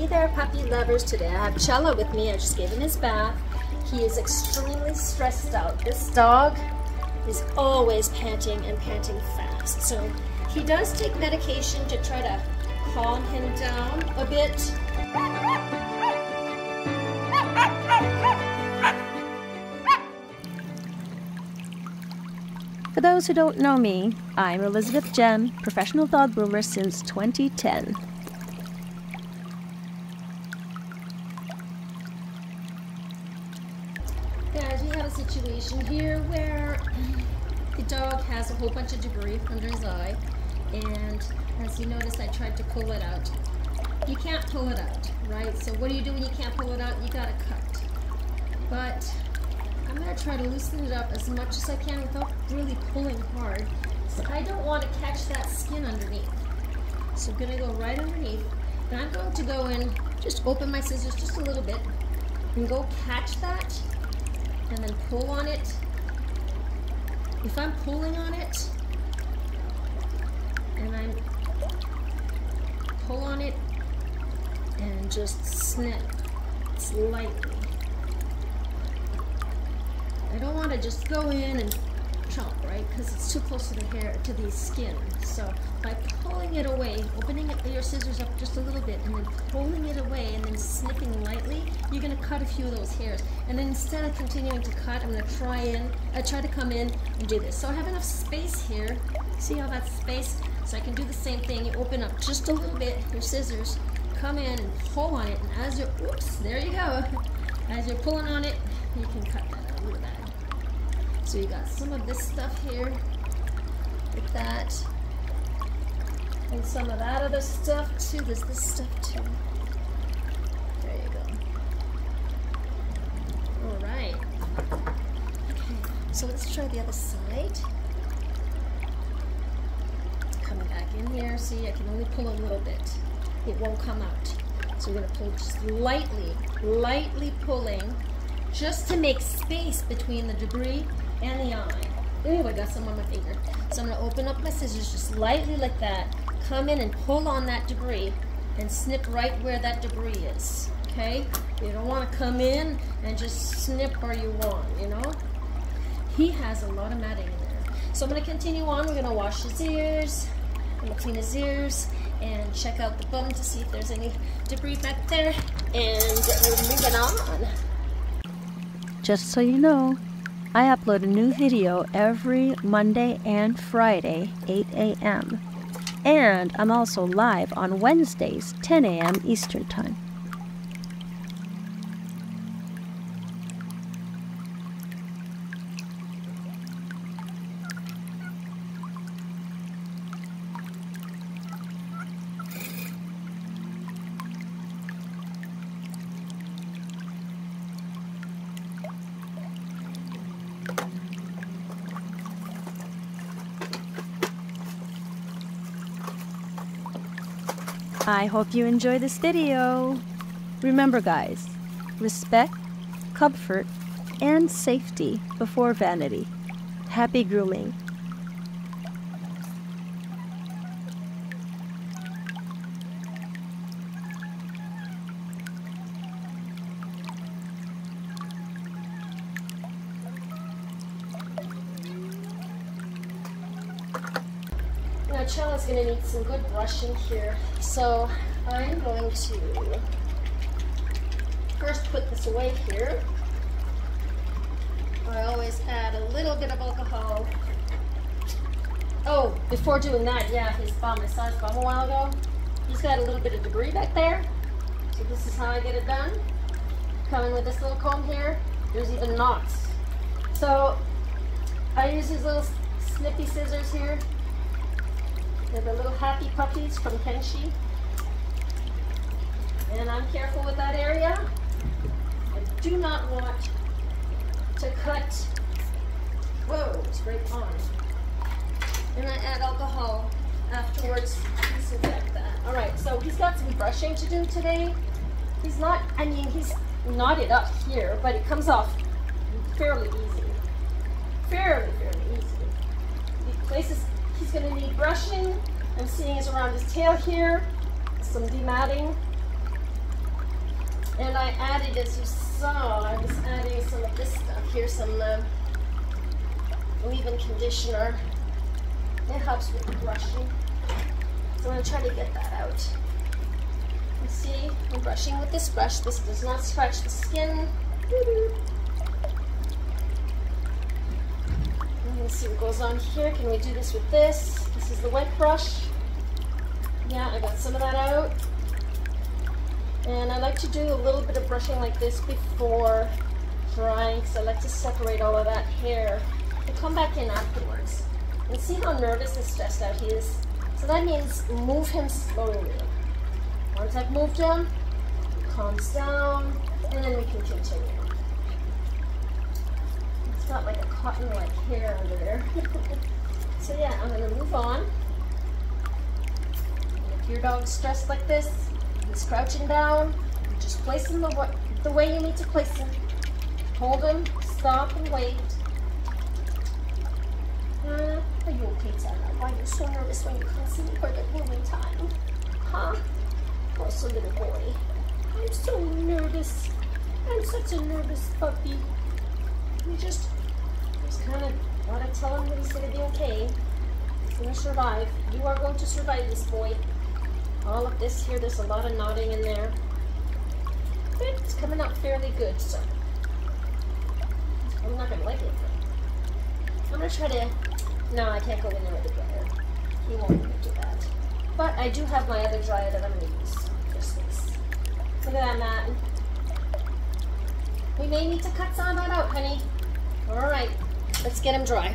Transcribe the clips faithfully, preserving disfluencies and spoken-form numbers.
Hey there, puppy lovers. Today I have Chela with me. I just gave him his bath. He is extremely stressed out. This dog is always panting and panting fast. So he does take medication to try to calm him down a bit. For those who don't know me, I'm Elizabeth Jenn, professional dog groomer since twenty ten. Guys, we have a situation here where the dog has a whole bunch of debris under his eye, and as you notice, I tried to pull it out. You can't pull it out, right? So what do you do when you can't pull it out? You gotta cut. But I'm gonna try to loosen it up as much as I can without really pulling hard. So I don't want to catch that skin underneath. So I'm gonna go right underneath, and I'm going to go and just open my scissors just a little bit and go catch that and then pull on it. If I'm pulling on it and I'm pull on it and just snip slightly. I don't want to just go in and chomp, right? Because it's too close to the hair, to the skin. So by pulling it away, opening up your scissors up just a little bit, and then pulling it away, and then snipping lightly, you're gonna cut a few of those hairs. And then instead of continuing to cut, I'm gonna try in, I try to come in and do this. So I have enough space here. See how that's space? So I can do the same thing. You open up just a little bit your scissors, come in and pull on it. And as you're, oops, there you go. As you're pulling on it, you can cut that out. Look at that. So you got some of this stuff here, like that, and some of that other stuff too. There's this stuff too. There you go. All right. Okay. So let's try the other side. Coming back in here. See, I can only pull a little bit. It won't come out. So we're gonna pull just lightly, lightly pulling, just to make space between the debris and the eye. Ooh, I got some on my finger. So I'm gonna open up my scissors just lightly like that, come in and pull on that debris and snip right where that debris is, okay? You don't wanna come in and just snip where you want, you know? He has a lot of matting in there. So I'm gonna continue on, we're gonna wash his ears, I'm gonna clean his ears, and check out the bum to see if there's any debris back there, and we're moving on. Just so you know, I upload a new video every Monday and Friday, eight A M And I'm also live on Wednesdays, ten A M Eastern Time. I hope you enjoy this video. Remember guys, respect, comfort, and safety before vanity. Happy grooming. Now Chela's going to need some good brushing here, so I'm going to first put this away here. I always add a little bit of alcohol. Oh, before doing that, yeah, his bum, I saw his bum a while ago. He's got a little bit of debris back there, so this is how I get it done. Coming with this little comb here, there's even knots. So I use these little snippy scissors here. They're the little happy puppies from Kenshi. And I'm careful with that area. I do not want to cut, whoa, it's right on. And I add alcohol afterwards to disinfect that. All right, so he's got some brushing to do today. He's not, I mean, he's knotted up here, but it comes off fairly easy. Fairly, fairly easy. The places he's going to need brushing. I'm seeing is around his tail here, some dematting, And I added, as you saw, I was adding some of this stuff here, some uh, leave-in conditioner. It helps with the brushing. So I'm going to try to get that out. You see, I'm brushing with this brush. This does not scratch the skin. I'm going to see what goes on here. Can we do this with this? This is the wet brush. Yeah, I got some of that out. And I like to do a little bit of brushing like this before drying, because I like to separate all of that hair. And come back in afterwards. And see how nervous and stressed out he is? So that means move him slowly. Once I've moved him, he calms down, and then we can continue. It's got like a cotton-like hair under there. So yeah, I'm going to move on. And if your dog's stressed like this, he's crouching down, you just place him the, the way you need to place him. Hold him, stop, and wait. Uh, are you okay, Tana? Why are you so nervous when you can't see me for the grooming time? Huh? Poor little boy. I'm so nervous. I'm such a nervous puppy. You just, just kind of want to tell him that he's going to be okay. He's going to survive. You are going to survive this, boy. All of this here, there's a lot of knotting in there. It's coming out fairly good, so I'm not going to like it. I'm going to try to... No, I can't go in there with the dryer. He won't do that. But I do have my other dryer that I'm going to use just this. Look at that, Matt. We may need to cut some of that out, honey. Alright, let's get him dry.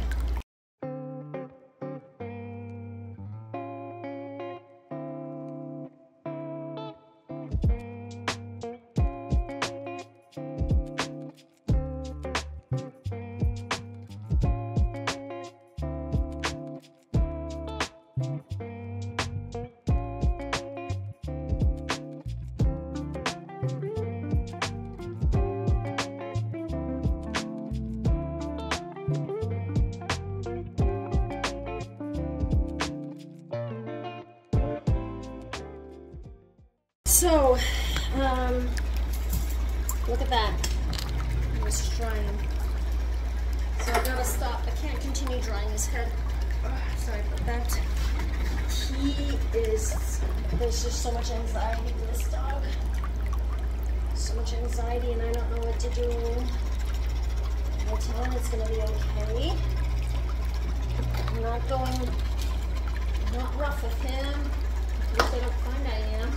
So, um, look at that. I'm just drying. So I gotta stop. I can't continue drying his hair. Oh, sorry about that. He is, there's just so much anxiety in this dog. So much anxiety, and I don't know what to do. I tell him it's gonna be okay. I'm not going, I'm not rough with him. At least I don't find I am.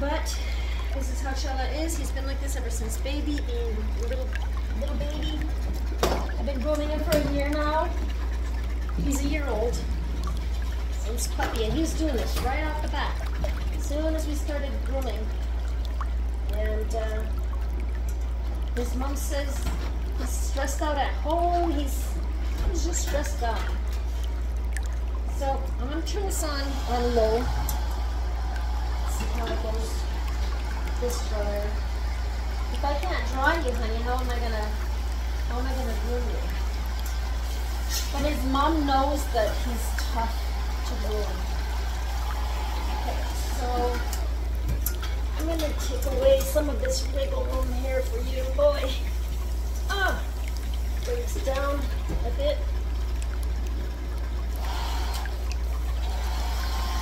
But this is how Chela is. He's been like this ever since baby, and little little baby. I've been grooming him for a year now. He's a year old. Since puppy, and he was doing this right off the bat. As soon as we started grooming, and uh, his mom says he's stressed out at home. He's he's just stressed out. So I'm gonna turn this on on low. How it goes this dryer. If I can't dry you, honey, how am I gonna how am I gonna groom you? But his mom knows that he's tough to groom. Okay, so I'm gonna take away some of this wiggle room here for you, boy. Ah, bring this down a bit.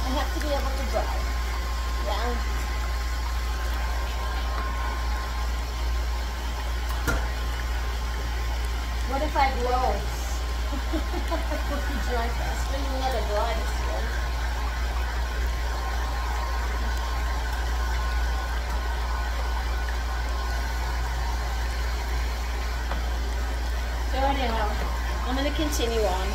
I have to be able to dry. Yeah. What if I blow? Would you dry fast? When you let it dry this one. So anyhow, I'm gonna continue on.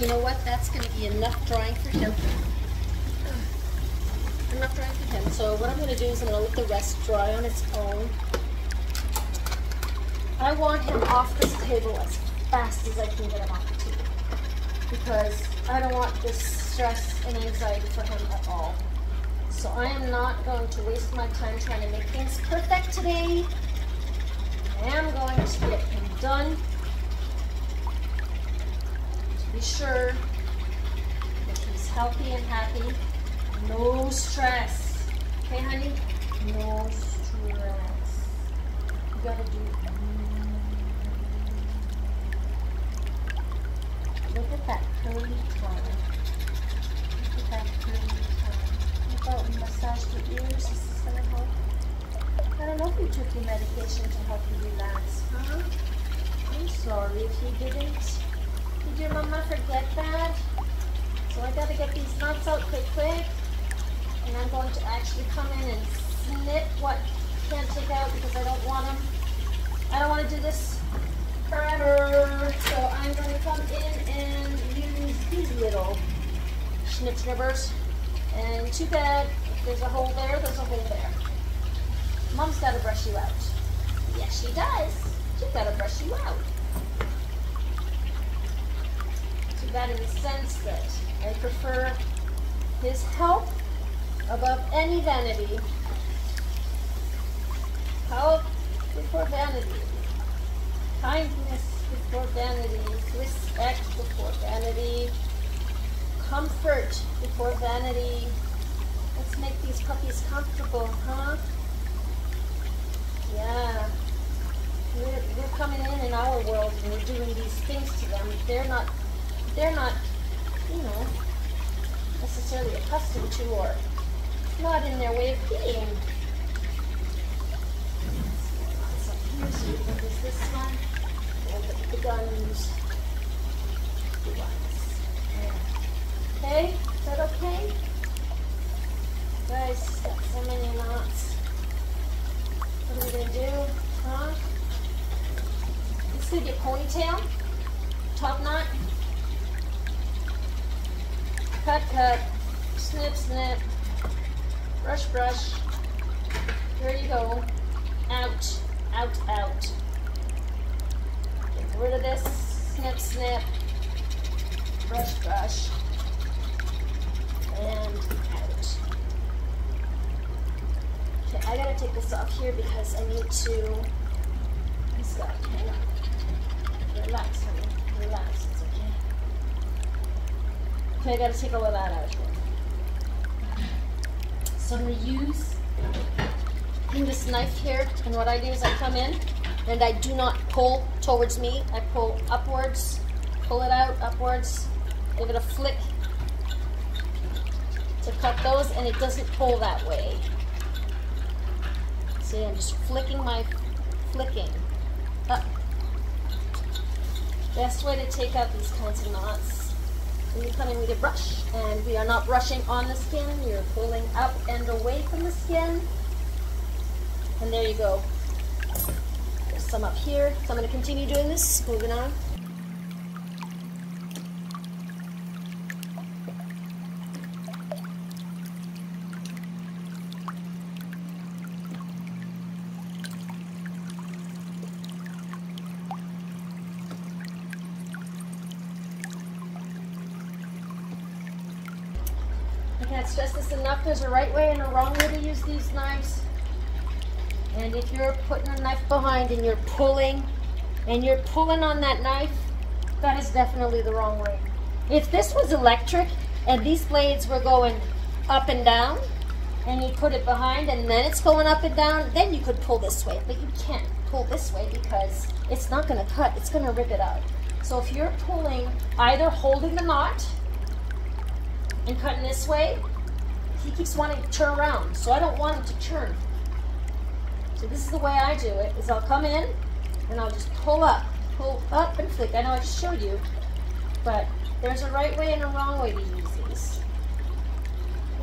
You know what? That's going to be enough drying for him. Enough drying for him. So what I'm going to do is I'm going to let the rest dry on its own. I want him off this table as fast as I can get him off the table, because I don't want this stress and anxiety for him at all. So I am not going to waste my time trying to make things perfect today. I am going to get him done. To be sure that he's healthy and happy. No stress. Okay, honey? No stress. You gotta do that. Look at that curly tongue. Look at that curly tongue. How about we massage the ears? Is this gonna help? I don't know if you took your medication to help you relax, huh? I'm sorry if you didn't. Did your mama forget that? So I gotta get these nuts out quick, quick. And I'm going to actually come in and snip what I can't take out because I don't want them. I don't want to do this forever. So I'm going to come in and use these little snip snippers. And too bad, if there's a hole there, there's a hole there. Mom's gotta brush you out. Yes, she does. She's gotta brush you out. Too bad in the sense that I prefer his help above any vanity. Help before vanity. Kindness before vanity. Respect before vanity. Comfort before vanity. Let's make these puppies comfortable, huh? Yeah, we're, we're coming in in our world and we're doing these things to them. They're not, they're not, you know, necessarily accustomed to or not in their way of being. So here's what is this one? We'll get the guns. The guns. Yeah. Okay, is that okay? Guys, got so many knots. What are we going to do, huh? Let's do your ponytail, top knot, cut, cut, snip, snip, brush, brush, there you go, out, out, out, get rid of this, snip, snip, brush, brush, and out. Okay, I gotta take this off here because I need to. It's like, hang on. Relax, honey. Relax. It's okay. Okay, I gotta take all of that out here. So I'm gonna use this knife here, and what I do is I come in and I do not pull towards me. I pull upwards, pull it out upwards, give it a flick to cut those, and it doesn't pull that way. See, I'm just flicking my, flicking up. Best way to take out these kinds of knots, when you come in with a brush, and we are not brushing on the skin, you're pulling up and away from the skin, and there you go. There's some up here, so I'm going to continue doing this, moving on. Stress this enough, there's a right way and a wrong way to use these knives, and if you're putting a knife behind and you're pulling and you're pulling on that knife, that is definitely the wrong way. If this was electric and these blades were going up and down and you put it behind and then it's going up and down, then you could pull this way, but you can't pull this way because it's not going to cut, it's going to rip it out. So if you're pulling, either holding the knot and cutting this way, he keeps wanting to turn around, so I don't want him to turn. So this is the way I do it, is I'll come in and I'll just pull up, pull up and flick. I know I just showed you, but there's a right way and a wrong way to use these.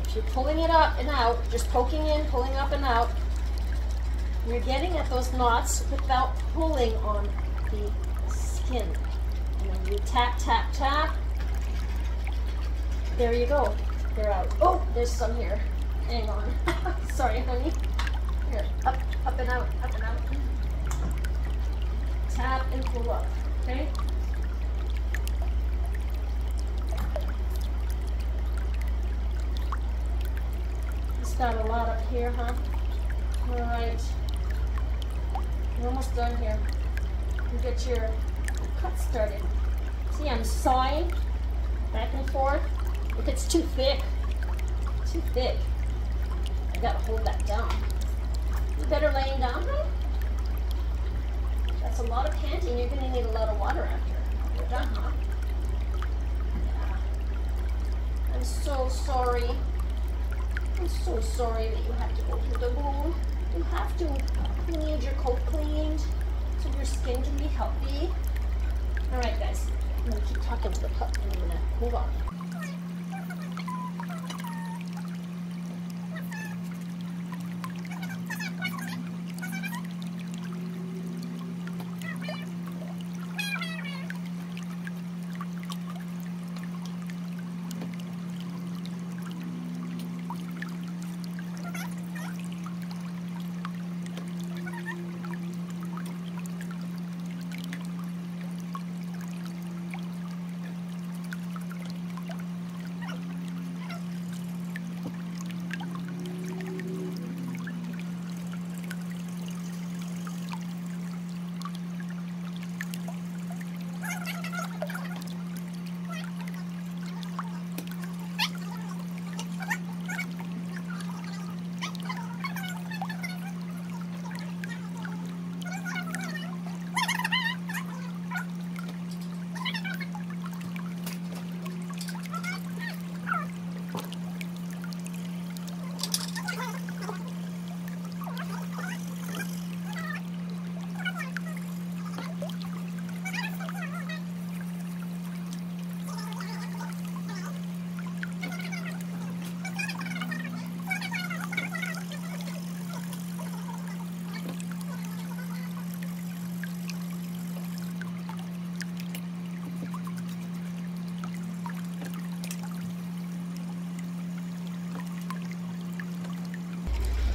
If you're pulling it up and out, just poking in, pulling up and out, you're getting at those knots without pulling on the skin. And then you tap, tap, tap, there you go. They're out. Oh, there's some here. Hang on. Sorry, honey. Here, up, up and out, up and out. Tap and pull up, okay? It's got a lot up here, huh? All right. We're almost done here. You get your cut started. See, I'm sawing back and forth. If it's too thick, too thick, I gotta hold that down. You better laying down though? That's a lot of panting. You're gonna need a lot of water after you're done, huh? Yeah. I'm so sorry. I'm so sorry that you have to go through the wound. You have to. You need your coat cleaned so your skin can be healthy. All right, guys. I'm gonna keep talking to the pup and I'm gonna move on.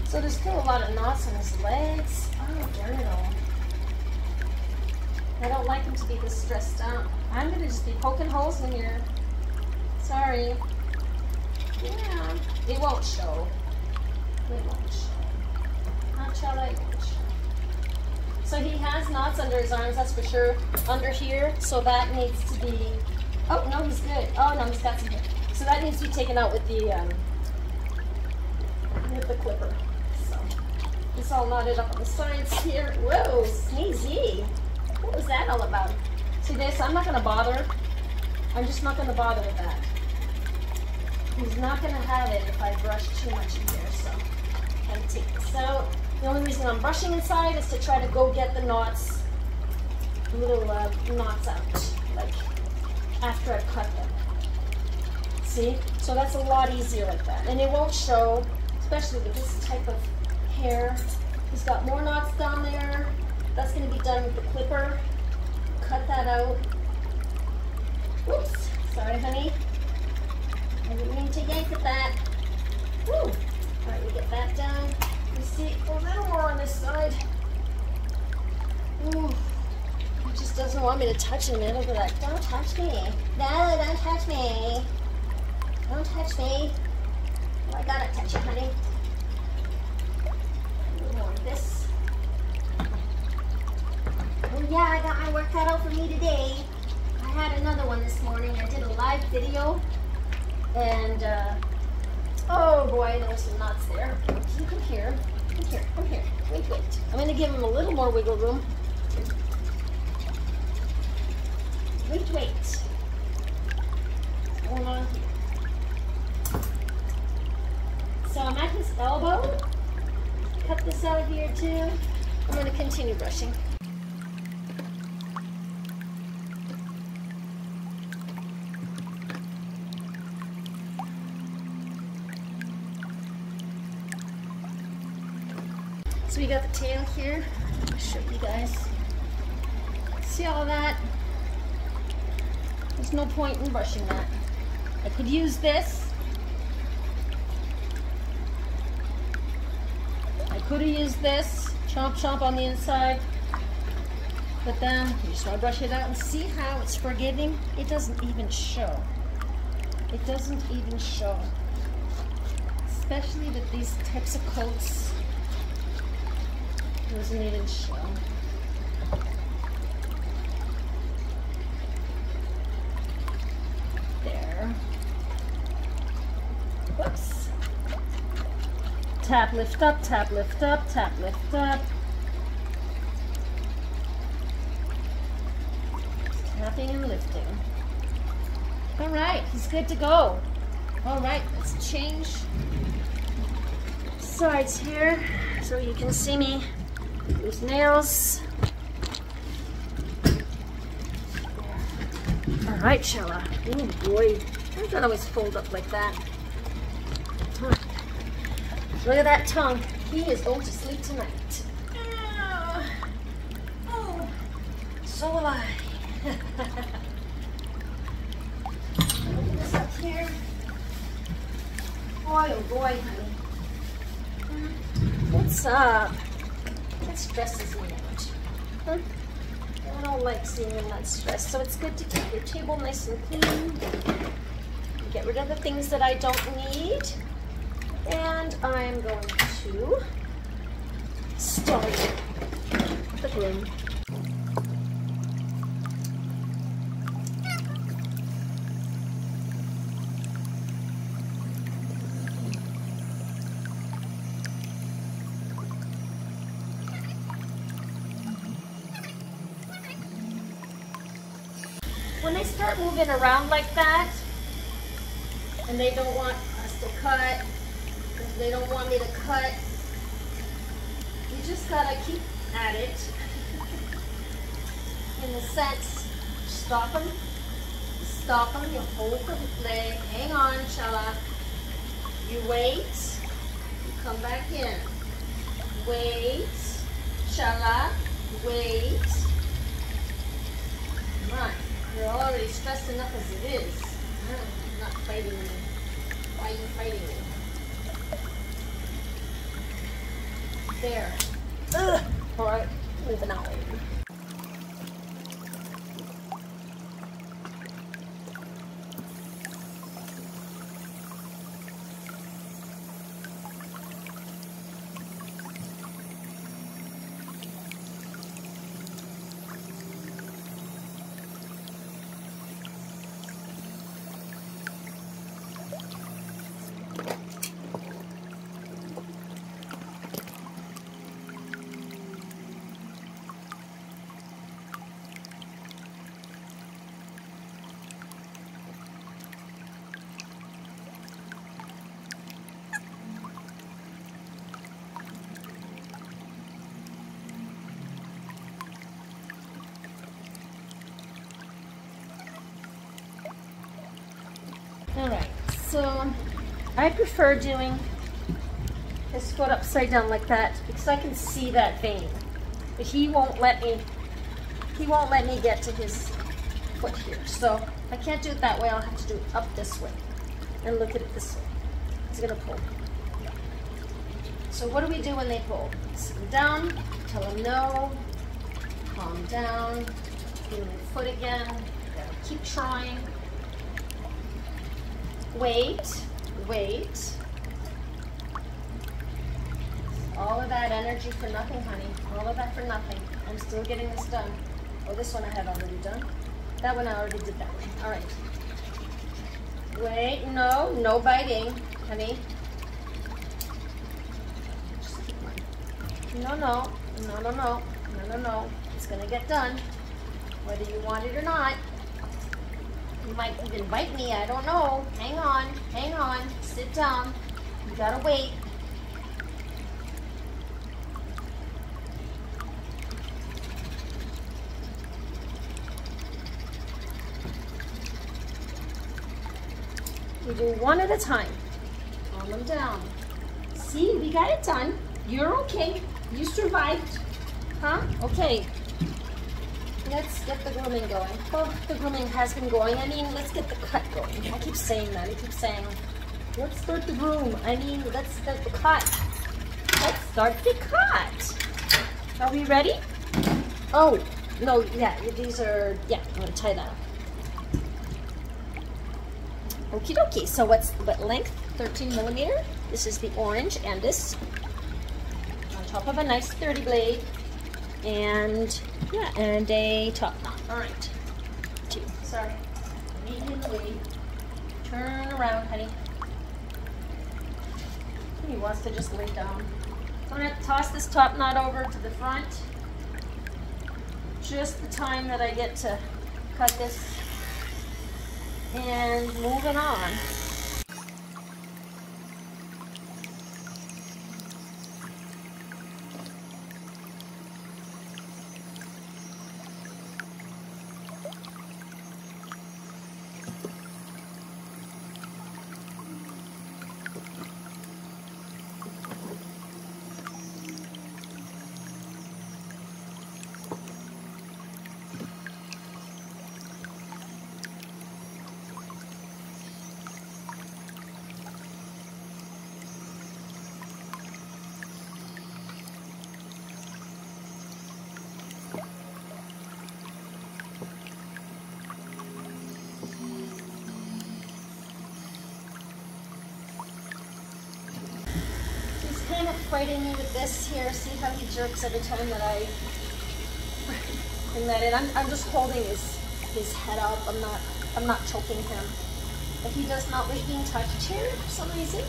So there's still a lot of knots on his legs. Oh, darn it all. I don't like him to be this stressed out. I'm gonna just be poking holes in here. Sorry. Yeah. It won't show. It won't show. Not Chela, it won't show. So he has knots under his arms, that's for sure. Under here, so that needs to be... Oh, no, he's good. Oh, no, he's got some here. So that needs to be taken out with the, um, with the clipper. It's all knotted up on the sides here. Whoa, sneezy. What was that all about? See this? I'm not going to bother. I'm just not going to bother with that. He's not going to have it if I brush too much in here. So I'm going to take this out. The only reason I'm brushing inside is to try to go get the knots, little uh, knots out, like after I've cut them. See? So that's a lot easier like that. And it won't show, especially with this type of hair. He's got more knots down there. That's going to be done with the clipper. Cut that out. Whoops. Sorry, honey. I didn't mean to yank at that. Woo. All right, we get that down. You see a little more on this side. Ooh. He just doesn't want me to touch him. It'll be like, don't touch me. No, don't touch me. Don't touch me. Oh, I gotta touch you, honey. This. Oh yeah, I got my workout out for me today. I had another one this morning. I did a live video, and uh, oh boy, there were some knots there. You can hear, you can hear, come here. Wait, wait. I'm gonna give him a little more wiggle room. Wait, wait. Hold on. So I'm at his elbow. Cut this out here too. I'm going to continue brushing. So we got the tail here. I'll show you guys. See all that? There's no point in brushing that. I could use this. I could have used this. Chomp chomp on the inside. But then you just want to brush it out and see how it's forgiving. It doesn't even show. It doesn't even show. Especially with these types of coats. It doesn't even show. There. Whoops. Tap, lift up, tap, lift up, tap, lift up. Tapping and lifting. All right, he's good to go. All right, let's change sides here so you can see me use nails. All right, Chela. Oh boy, I don't always fold up like that. Huh. Look at that tongue. He is going to sleep tonight. Oh, so will I. Open this up here. Boy, oh boy, honey. What's up? That stresses me out. Huh? I don't like seeing them that stressed, so it's good to keep your table nice and clean. Get rid of the things that I don't need. And I'm going to start the broom. When they start moving around like that, and they don't want us to cut, they don't want me to cut, you just gotta keep at it. In the sense, stop them, stop them, you hold the leg, hang on, Chela. You wait, you come back in. Wait, Chela, wait. Come on. You're already stressed enough as it is. I'm not fighting you. Why are you fighting me? There. Ugh. All right, moving out. Alright, so I prefer doing this foot upside down like that because I can see that vein. But he won't let me, he won't let me get to his foot here. So if I can't do it that way, I'll have to do it up this way and look at it this way. It's going to pull. So what do we do when they pull? Sit them down, tell them no, calm down, give them the foot again, gotta keep trying. Wait, wait. All of that energy for nothing, honey. All of that for nothing. I'm still getting this done. Oh, this one I had already done. That one I already did that one. All right. Wait, no, no biting, honey. Just keep going. No, no, no, no, no, no, no, no. It's gonna get done, whether you want it or not. You might even bite me, I don't know. Hang on, hang on, sit down. You gotta wait. We do one at a time. Calm them down. See, we got it done. You're okay, you survived. Huh? Okay. Let's get the grooming going. Oh, the grooming has been going. I mean, let's get the cut going. I keep saying that. I keep saying, let's start the groom. I mean, let's start the cut. Let's start the cut. Are we ready? Oh, no, yeah, these are, yeah, I'm gonna tie that up. Okie dokie, so what's, what length? thirteen millimeter. This is the orange and this on top of a nice thirty blade. And yeah, and a top knot. All right, two. Sorry, need in the way. Turn around, honey. He wants to just lay down. I'm gonna toss this top knot over to the front. Just the time that I get to cut this. And moving on. Fighting me with this here. See how he jerks every time that I bring that in. I'm, I'm just holding his his head up. I'm not I'm not choking him. But he does not like being touched here for some reason.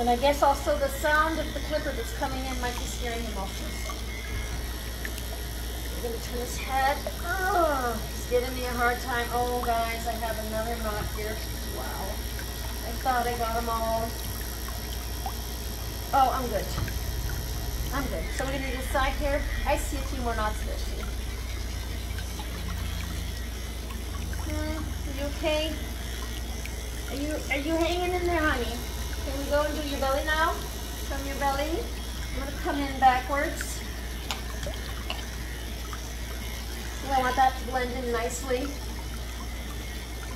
And I guess also the sound of the clipper that's coming in might be scaring him also. I'm gonna turn his head. Oh, he's giving me a hard time. Oh guys, I have another knot here. Wow. I thought I got them all. Oh, I'm good. I'm good. So we're gonna do this side here. I see a few more knots there, see. Hmm, are you okay? Are you are you hanging in there, honey? Can we go and do your belly now? From your belly. I'm gonna come in backwards. I want that to blend in nicely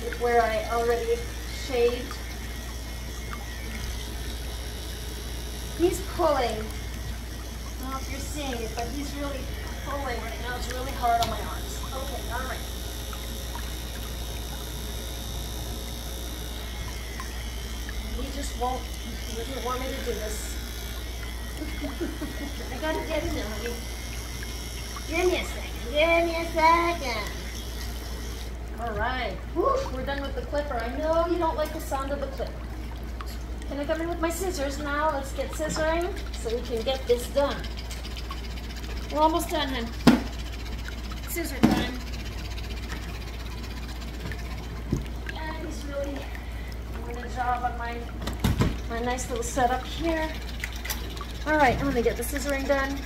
with where I already shaved. He's pulling. I don't know if you're seeing it, but he's really pulling right now. It's really hard on my arms. Okay, all right. He just won't, he doesn't want me to do this. I gotta get in there, honey. Give me a second, give me a second. All right, whew, we're done with the clipper. I know you don't like the sound of the clipper. Can I come in with my scissors now? Let's get scissoring so we can get this done. We're almost done, hun. Scissor time. And he's really doing a job on my, my nice little setup here. All right, I'm gonna get the scissoring done.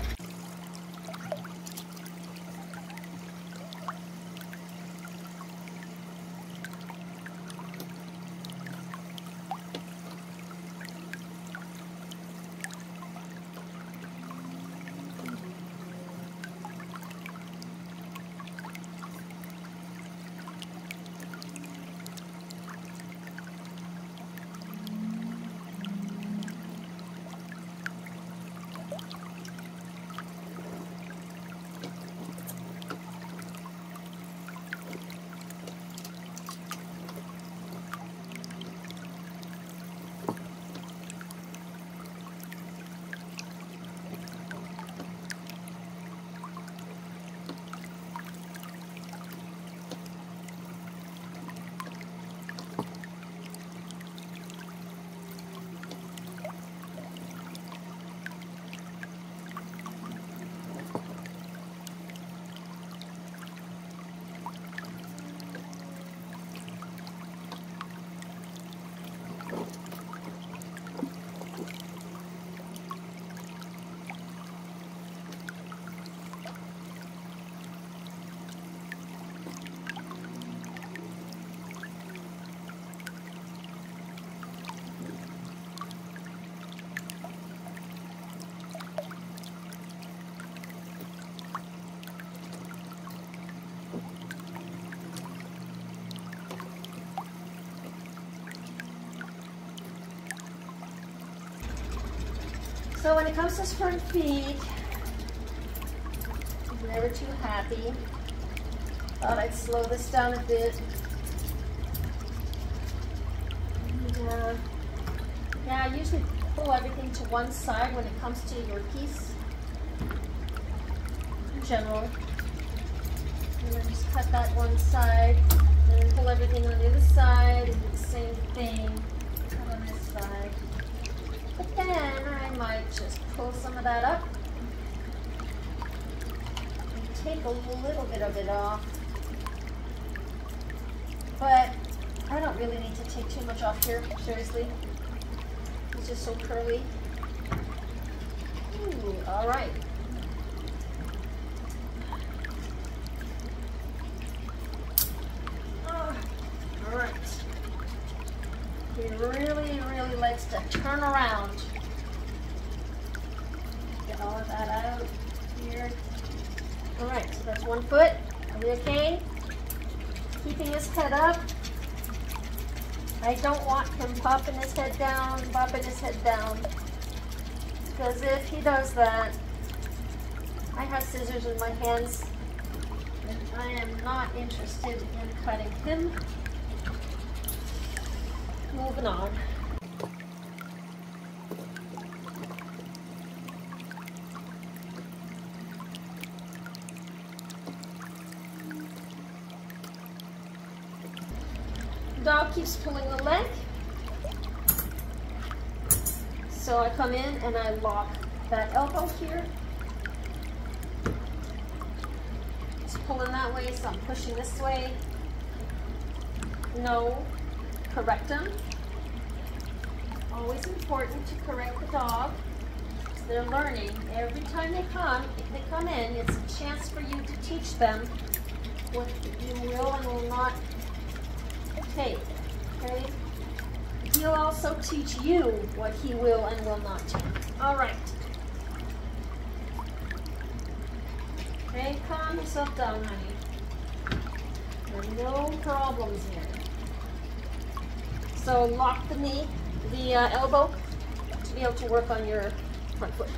So when it comes to square feet, I'm never too happy. Thought I'd slow this down a bit. And, uh, yeah, I usually pull everything to one side when it comes to your piece in general. And then just cut that one side, and then pull everything on the other side, and do the same thing on this side. But then I might just pull some of that up and take a little bit of it off. But I don't really need to take too much off here, seriously. It's just so curly. Ooh, all right. He really, really likes to turn around. Get all of that out here. All right, so that's one foot. Are we okay? Keeping his head up. I don't want him popping his head down, popping his head down. Because if he does that, I have scissors in my hands, and I am not interested in cutting him. Moving on. Dog keeps pulling the leg. So I come in and I lock that elbow here. It's pulling that way, so I'm pushing this way. No. Correct them. Always important to correct the dog. They're learning. Every time they come, if they come in, it's a chance for you to teach them what you will and will not take. Okay? He'll also teach you what he will and will not take. All right. Okay, calm yourself down, honey. There are no problems here. So lock the knee, the uh, elbow, to be able to work on your front foot.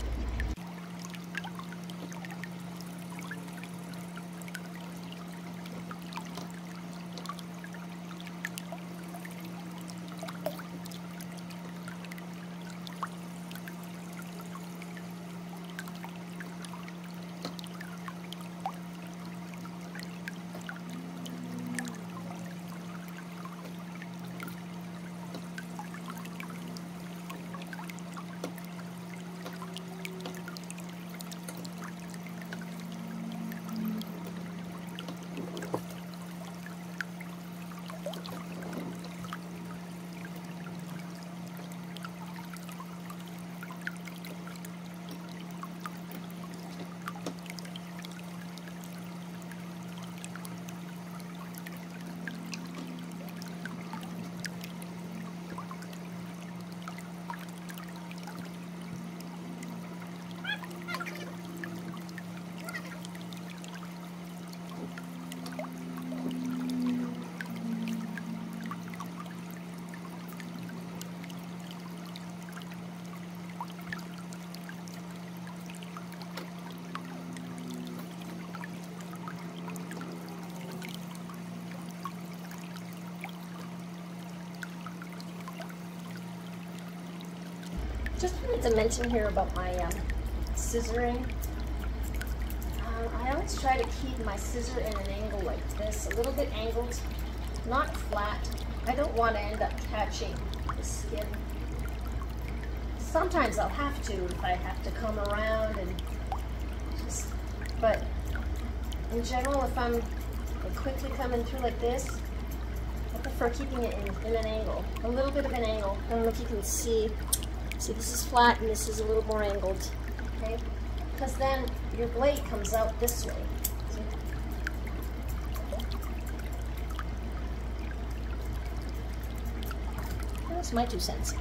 Just wanted to mention here about my um, scissoring. Um, I always try to keep my scissor in an angle like this, a little bit angled, not flat. I don't want to end up catching the skin. Sometimes I'll have to if I have to come around and just, but in general, if I'm quickly coming through like this, I prefer keeping it in, in an angle, a little bit of an angle. I don't know if you can see. So this is flat and this is a little more angled, okay? Because then your blade comes out this way. See? That's my two cents.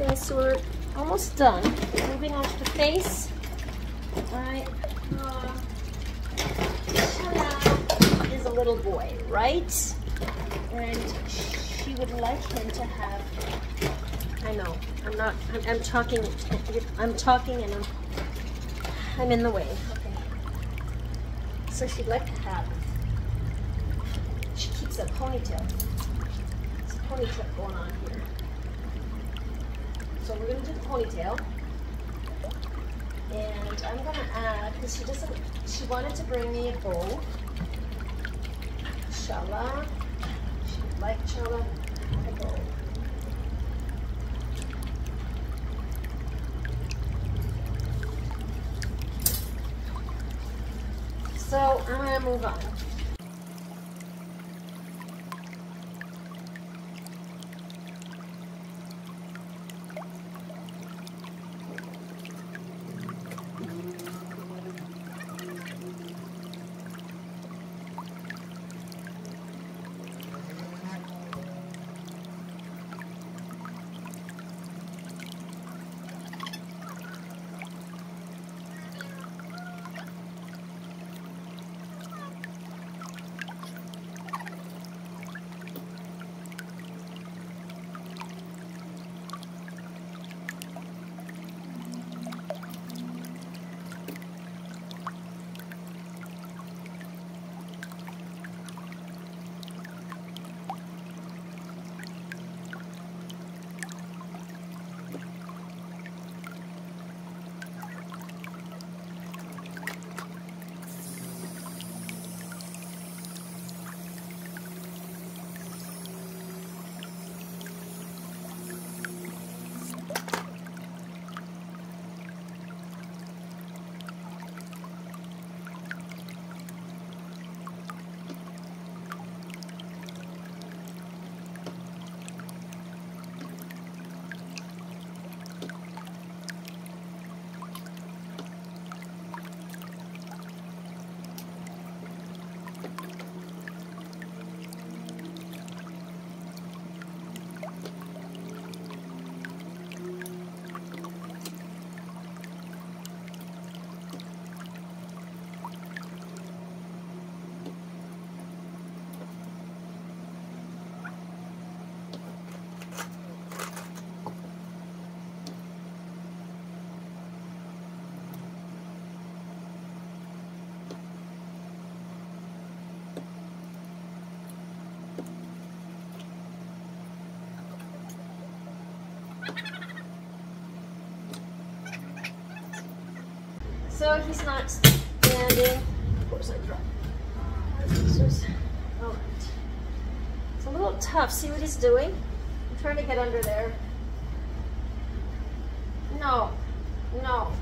Yes, we're almost done. Moving on to the face. Right. Uh, Chela is a little boy, right? And she would like him to have. I know. I'm not. I'm, I'm talking. I'm talking, and I'm. I'm in the way. Okay. So she'd like to have. She keeps a ponytail. There's a ponytail going on here. So we're going to do the ponytail, and I'm going to add, because she doesn't, she wanted to bring me a bow, Chela, she would like Chela a bow. So I'm going to move on. So he's not standing. Of course I dropped. Alright. It's a little tough. See what he's doing? I'm trying to get under there. No. No.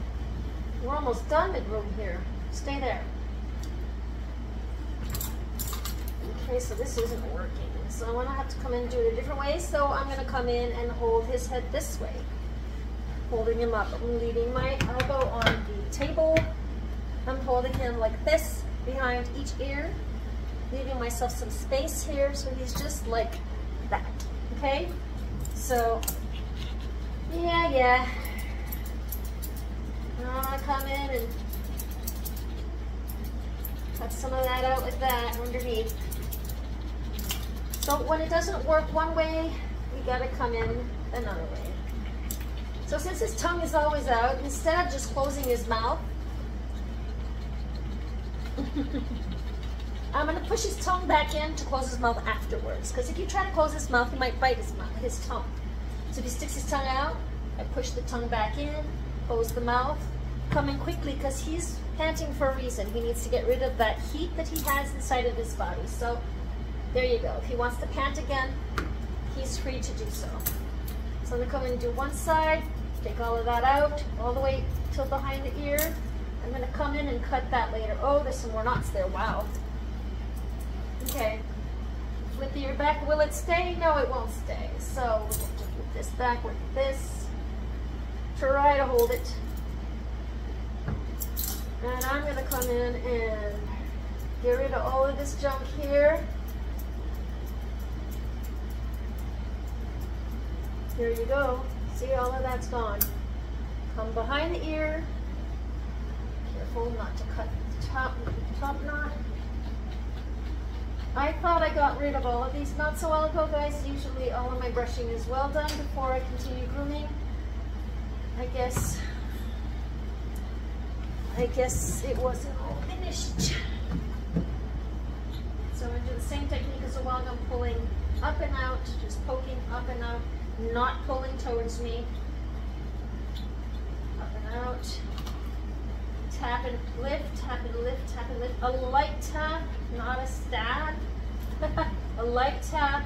We're almost done with room here. Stay there. Okay, so this isn't working. So I'm going to have to come in and do it a different way. So I'm going to come in and hold his head this way. Holding him up. I'm leaving my elbow on the table. I'm holding him like this behind each ear, leaving myself some space here, so he's just like that. Okay? So, yeah, yeah. I'm gonna come in and cut some of that out with that underneath. So when it doesn't work one way, you gotta come in another way. So since his tongue is always out, instead of just closing his mouth, I'm going to push his tongue back in to close his mouth afterwards. Because if you try to close his mouth, he might bite his mouth, his tongue. So if he sticks his tongue out, I push the tongue back in, close the mouth, come in quickly because he's panting for a reason. He needs to get rid of that heat that he has inside of his body. So there you go. If he wants to pant again, he's free to do so. So I'm going to come in and do one side. Take all of that out, all the way till behind the ear. I'm going to come in and cut that later. Oh, there's some more knots there, wow. Okay, flip the ear back. Will it stay? No, it won't stay. So we're going to flip this back with this. Try to hold it. And I'm going to come in and get rid of all of this junk here. There you go. See, all of that's gone. Come behind the ear. Careful not to cut the top, top knot. I thought I got rid of all of these knots a while ago, guys. Usually all of my brushing is well done before I continue grooming. I guess, I guess it wasn't all finished. So I'm going to do the same technique as a while ago. I'm pulling up and out, just poking up and out, not pulling towards me. Up and out. Tap and lift, tap and lift, tap and lift. A light tap, not a stab. A light tap.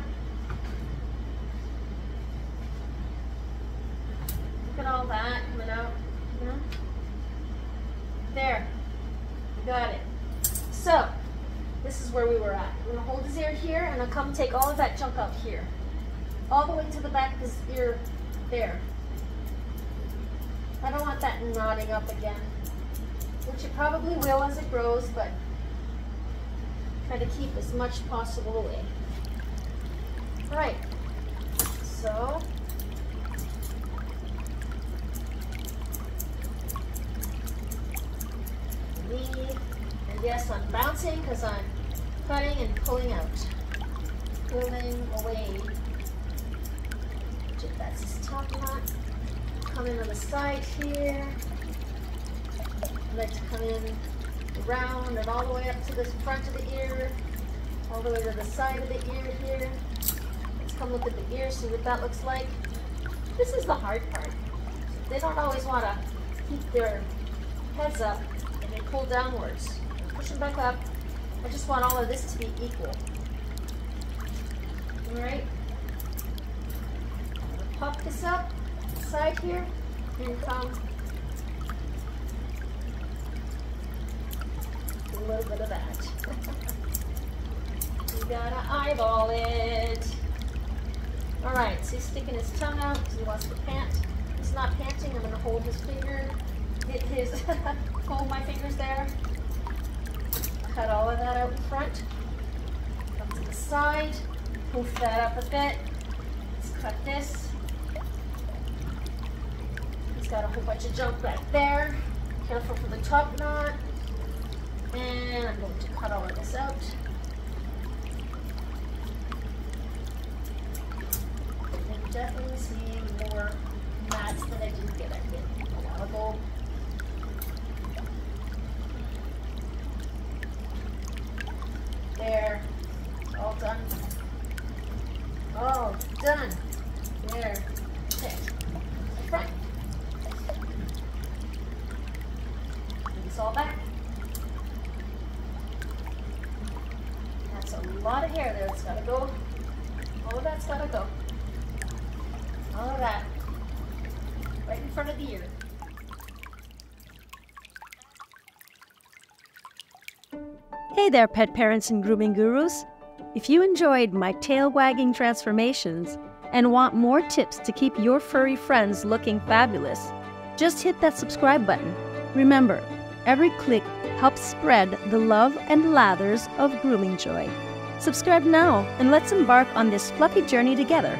Look at all that coming out. Mm-hmm. There. Got it. So, this is where we were at. I'm going to hold his ear here, and I'll come take all of that chunk out here. All the way to the back of his ear there. I don't want that knotting up again. Which it probably will as it grows, but try to keep as much possible away. Right. So, and yes, I'm bouncing because I'm cutting and pulling out. Pulling away. That's his top knot. Come in on the side here. I like to come in around and all the way up to the front of the ear. All the way to the side of the ear here. Let's come look at the ear, see what that looks like. This is the hard part. They don't always want to keep their heads up. They pull downwards, push them back up. I just want all of this to be equal. All right, pop this up side here and come a little bit of that. You gotta eyeball it. All right, so he's sticking his tongue out because he wants to pant. He's not panting. I'm gonna hold his finger. Hit his, hold my fingers there, cut all of that out in front, come to the side, poof that up a bit, let's cut this, he's got a whole bunch of junk back there, careful for the top knot, and I'm going to cut all of this out, you can definitely see more mats that I didn't get a while ago. There, all done. All done. There. Okay. Front. Bring this all back. That's a lot of hair there. It's gotta go. All of that's gotta go. All of that. Right in front of the ear. Hey there, pet parents and grooming gurus. If you enjoyed my tail wagging transformations and want more tips to keep your furry friends looking fabulous, just hit that subscribe button. Remember, every click helps spread the love and lathers of grooming joy. Subscribe now and let's embark on this fluffy journey together.